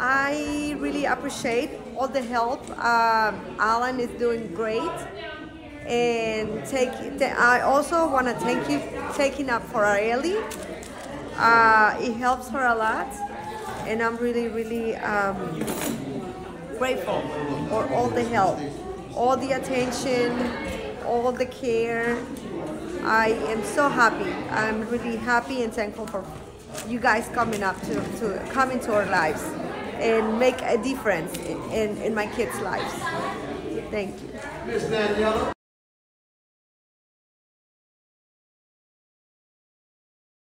I really appreciate all the help. Alan is doing great, and I also want to thank you taking up for Arely. It helps her a lot, and I'm really, really grateful for all the help, all the attention, all the care. I am so happy. I'm really happy and thankful for you guys coming into our lives and make a difference in my kids' lives. Thank you. Ms. Danyello.